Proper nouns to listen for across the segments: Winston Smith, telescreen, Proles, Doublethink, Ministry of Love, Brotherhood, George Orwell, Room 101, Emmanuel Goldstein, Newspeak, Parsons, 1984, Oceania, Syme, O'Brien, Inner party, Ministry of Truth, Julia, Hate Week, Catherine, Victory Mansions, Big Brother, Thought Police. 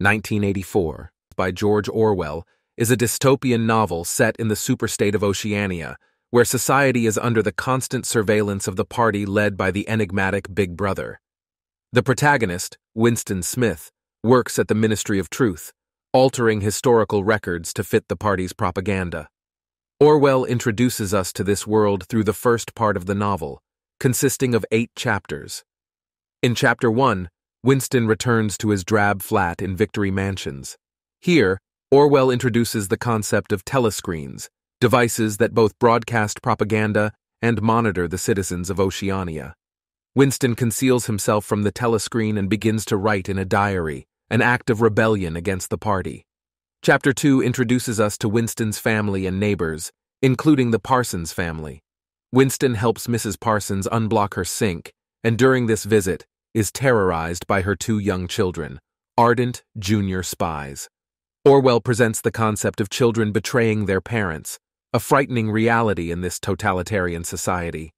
1984, by George Orwell, is a dystopian novel set in the superstate of Oceania, where society is under the constant surveillance of the party led by the enigmatic Big Brother. The protagonist, Winston Smith, works at the Ministry of Truth, altering historical records to fit the party's propaganda. Orwell introduces us to this world through the first part of the novel, consisting of 8 chapters. In Chapter 1, Winston returns to his drab flat in Victory Mansions. Here, Orwell introduces the concept of telescreens, devices that both broadcast propaganda and monitor the citizens of Oceania. Winston conceals himself from the telescreen and begins to write in a diary, an act of rebellion against the party. Chapter 2 introduces us to Winston's family and neighbors, including the Parsons family. Winston helps Mrs. Parsons unblock her sink, and during this visit, is terrorized by her 2 young children, ardent junior spies. Orwell presents the concept of children betraying their parents, a frightening reality in this totalitarian society.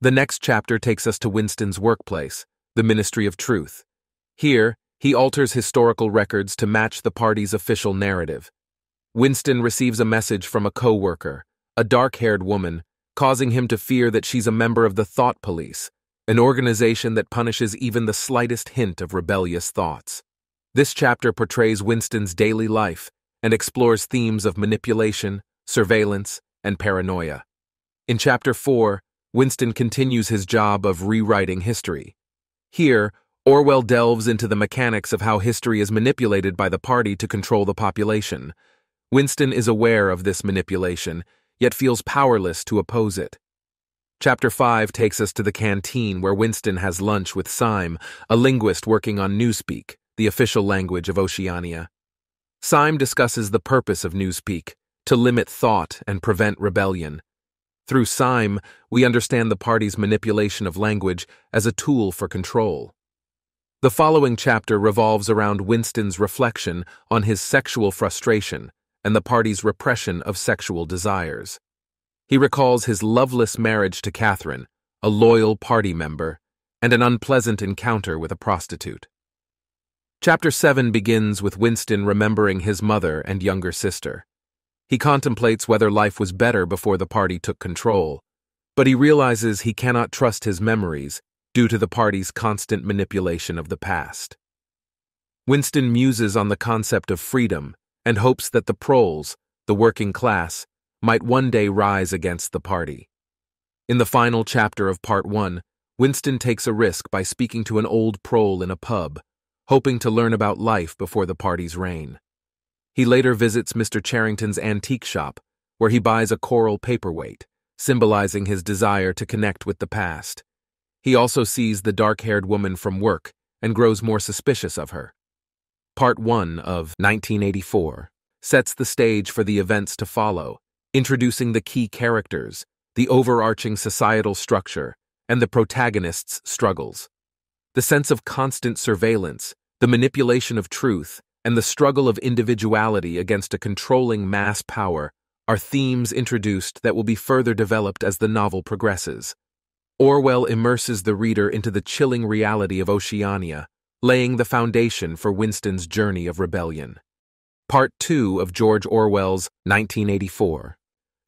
The next chapter takes us to Winston's workplace, the Ministry of Truth. Here, he alters historical records to match the party's official narrative. Winston receives a message from a co-worker, a dark-haired woman, causing him to fear that she's a member of the Thought Police, an organization that punishes even the slightest hint of rebellious thoughts. This chapter portrays Winston's daily life and explores themes of manipulation, surveillance, and paranoia. In Chapter 4, Winston continues his job of rewriting history. Here, Orwell delves into the mechanics of how history is manipulated by the party to control the population. Winston is aware of this manipulation, yet feels powerless to oppose it. Chapter 5 takes us to the canteen where Winston has lunch with Syme, a linguist working on Newspeak, the official language of Oceania. Syme discusses the purpose of Newspeak, to limit thought and prevent rebellion. Through Syme, we understand the party's manipulation of language as a tool for control. The following chapter revolves around Winston's reflection on his sexual frustration and the party's repression of sexual desires. He recalls his loveless marriage to Catherine, a loyal party member, and an unpleasant encounter with a prostitute. Chapter 7 begins with Winston remembering his mother and younger sister. He contemplates whether life was better before the party took control, but he realizes he cannot trust his memories due to the party's constant manipulation of the past. Winston muses on the concept of freedom and hopes that the Proles, the working class, might one day rise against the party. In the final chapter of Part 1, Winston takes a risk by speaking to an old Prole in a pub, hoping to learn about life before the party's reign. He later visits Mr. Charrington's antique shop, where he buys a coral paperweight, symbolizing his desire to connect with the past. He also sees the dark-haired woman from work and grows more suspicious of her. Part 1 of 1984 sets the stage for the events to follow, introducing the key characters, the overarching societal structure, and the protagonist's struggles. The sense of constant surveillance, the manipulation of truth, and the struggle of individuality against a controlling mass power are themes introduced that will be further developed as the novel progresses. Orwell immerses the reader into the chilling reality of Oceania, laying the foundation for Winston's journey of rebellion. Part 2 of George Orwell's 1984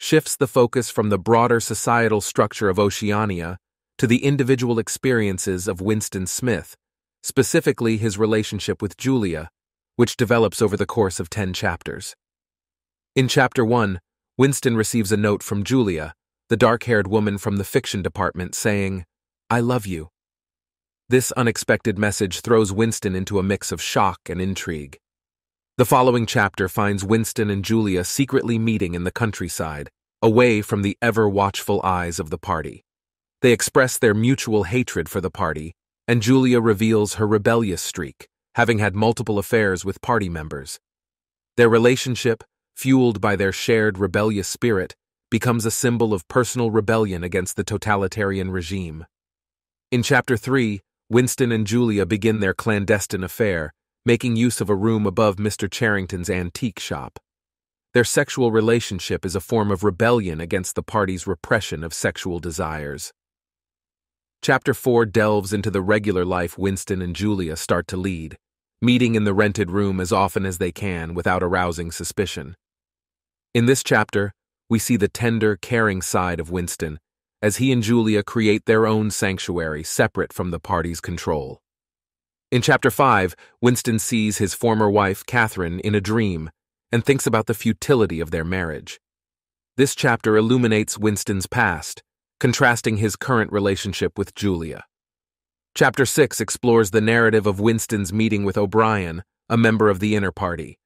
shifts the focus from the broader societal structure of Oceania to the individual experiences of Winston Smith, specifically his relationship with Julia, which develops over the course of 10 chapters. In Chapter 1, Winston receives a note from Julia, the dark-haired woman from the fiction department, saying, "I love you." This unexpected message throws Winston into a mix of shock and intrigue. The following chapter finds Winston and Julia secretly meeting in the countryside, away from the ever-watchful eyes of the party. They express their mutual hatred for the party, and Julia reveals her rebellious streak, having had multiple affairs with party members. Their relationship, fueled by their shared rebellious spirit, becomes a symbol of personal rebellion against the totalitarian regime. In Chapter 3, Winston and Julia begin their clandestine affair, making use of a room above Mr. Charrington's antique shop. Their sexual relationship is a form of rebellion against the party's repression of sexual desires. Chapter 4 delves into the regular life Winston and Julia start to lead, meeting in the rented room as often as they can without arousing suspicion. In this chapter, we see the tender, caring side of Winston as he and Julia create their own sanctuary separate from the party's control. In Chapter 5, Winston sees his former wife, Catherine, in a dream and thinks about the futility of their marriage. This chapter illuminates Winston's past, contrasting his current relationship with Julia. Chapter 6 explores the narrative of Winston's meeting with O'Brien, a member of the inner party.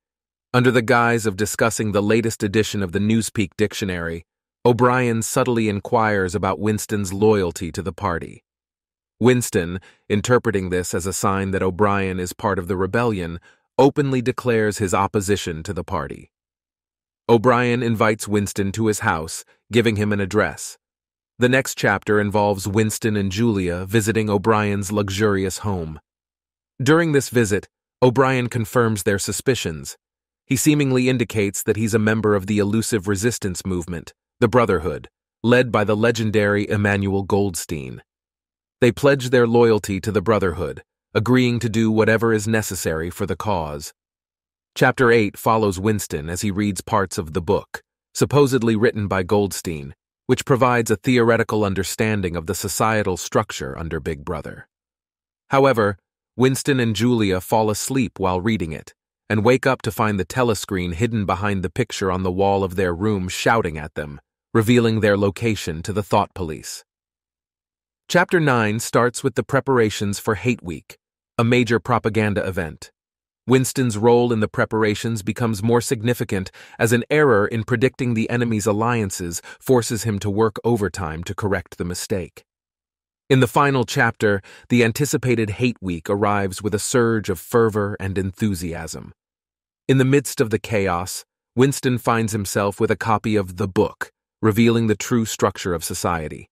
Under the guise of discussing the latest edition of the Newspeak dictionary, O'Brien subtly inquires about Winston's loyalty to the party. Winston, interpreting this as a sign that O'Brien is part of the rebellion, openly declares his opposition to the party. O'Brien invites Winston to his house, giving him an address. The next chapter involves Winston and Julia visiting O'Brien's luxurious home. During this visit, O'Brien confirms their suspicions. He seemingly indicates that he's a member of the elusive resistance movement, the Brotherhood, led by the legendary Emmanuel Goldstein. They pledge their loyalty to the Brotherhood, agreeing to do whatever is necessary for the cause. Chapter 8 follows Winston as he reads parts of the book, supposedly written by Goldstein, which provides a theoretical understanding of the societal structure under Big Brother. However, Winston and Julia fall asleep while reading it, and wake up to find the telescreen hidden behind the picture on the wall of their room shouting at them, revealing their location to the Thought Police. Chapter 9 starts with the preparations for Hate Week, a major propaganda event. Winston's role in the preparations becomes more significant as an error in predicting the enemy's alliances forces him to work overtime to correct the mistake. In the final chapter, the anticipated Hate Week arrives with a surge of fervor and enthusiasm. In the midst of the chaos, Winston finds himself with a copy of the book, revealing the true structure of society.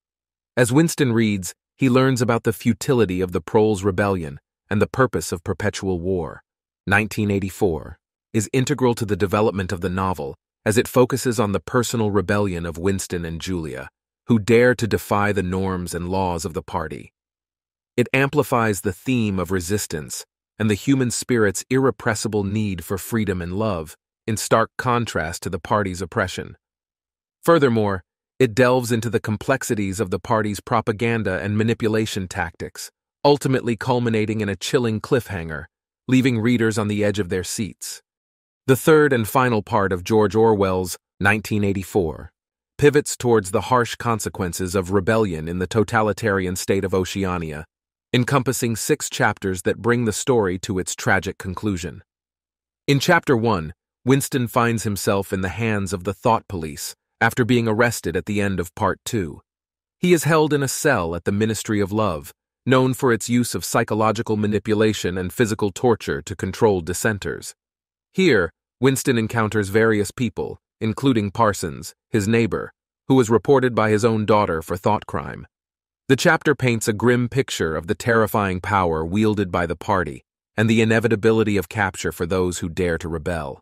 As Winston reads, he learns about the futility of the Proles rebellion and the purpose of perpetual war. 1984 is integral to the development of the novel as it focuses on the personal rebellion of Winston and Julia, who dare to defy the norms and laws of the party. It amplifies the theme of resistance and the human spirit's irrepressible need for freedom and love, in stark contrast to the party's oppression. Furthermore, it delves into the complexities of the party's propaganda and manipulation tactics, ultimately culminating in a chilling cliffhanger, leaving readers on the edge of their seats. The third and final part of George Orwell's 1984 pivots towards the harsh consequences of rebellion in the totalitarian state of Oceania, encompassing 6 chapters that bring the story to its tragic conclusion. In Chapter 1, Winston finds himself in the hands of the Thought Police, after being arrested at the end of Part 2. He is held in a cell at the Ministry of Love, known for its use of psychological manipulation and physical torture to control dissenters. Here, Winston encounters various people, including Parsons, his neighbor, who was reported by his own daughter for thought crime. The chapter paints a grim picture of the terrifying power wielded by the party and the inevitability of capture for those who dare to rebel.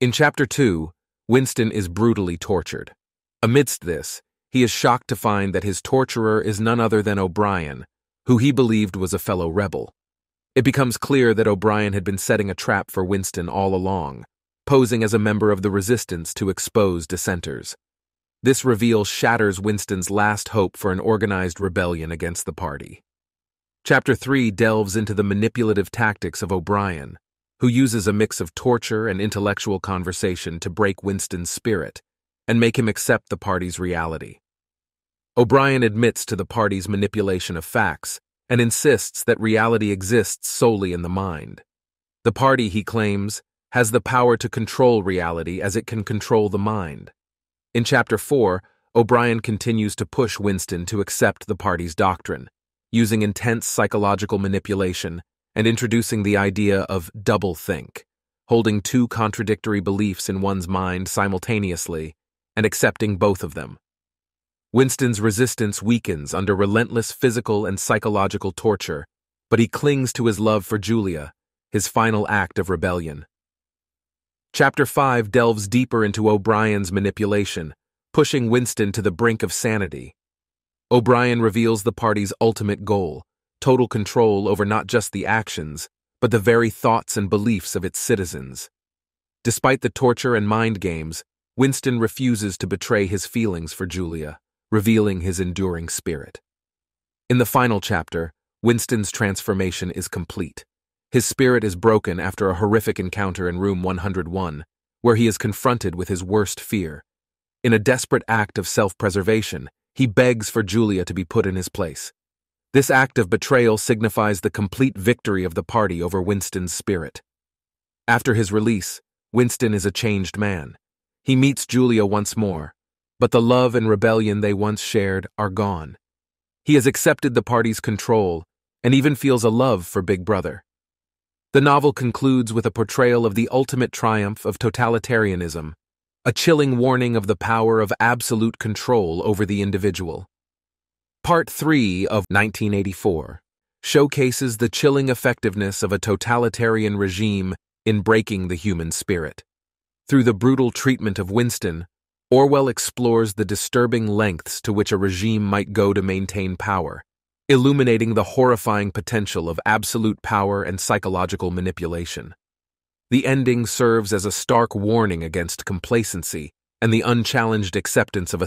In Chapter 2, Winston is brutally tortured. Amidst this, he is shocked to find that his torturer is none other than O'Brien, who he believed was a fellow rebel. It becomes clear that O'Brien had been setting a trap for Winston all along, posing as a member of the resistance to expose dissenters. This reveal shatters Winston's last hope for an organized rebellion against the party. Chapter 3 delves into the manipulative tactics of O'Brien, who uses a mix of torture and intellectual conversation to break Winston's spirit and make him accept the party's reality. O'Brien admits to the party's manipulation of facts and insists that reality exists solely in the mind. The party, he claims, has the power to control reality as it can control the mind. In Chapter 4, O'Brien continues to push Winston to accept the party's doctrine, using intense psychological manipulation and introducing the idea of doublethink, holding 2 contradictory beliefs in one's mind simultaneously and accepting both of them. Winston's resistance weakens under relentless physical and psychological torture, but he clings to his love for Julia, his final act of rebellion. Chapter 5 delves deeper into O'Brien's manipulation, pushing Winston to the brink of sanity. O'Brien reveals the party's ultimate goal, total control over not just the actions, but the very thoughts and beliefs of its citizens. Despite the torture and mind games, Winston refuses to betray his feelings for Julia, revealing his enduring spirit. In the final chapter, Winston's transformation is complete. His spirit is broken after a horrific encounter in Room 101, where he is confronted with his worst fear. In a desperate act of self-preservation, he begs for Julia to be put in his place. This act of betrayal signifies the complete victory of the party over Winston's spirit. After his release, Winston is a changed man. He meets Julia once more, but the love and rebellion they once shared are gone. He has accepted the party's control and even feels a love for Big Brother. The novel concludes with a portrayal of the ultimate triumph of totalitarianism, a chilling warning of the power of absolute control over the individual. Part 3 of 1984 showcases the chilling effectiveness of a totalitarian regime in breaking the human spirit. Through the brutal treatment of Winston, Orwell explores the disturbing lengths to which a regime might go to maintain power, illuminating the horrifying potential of absolute power and psychological manipulation. The ending serves as a stark warning against complacency and the unchallenged acceptance of authority.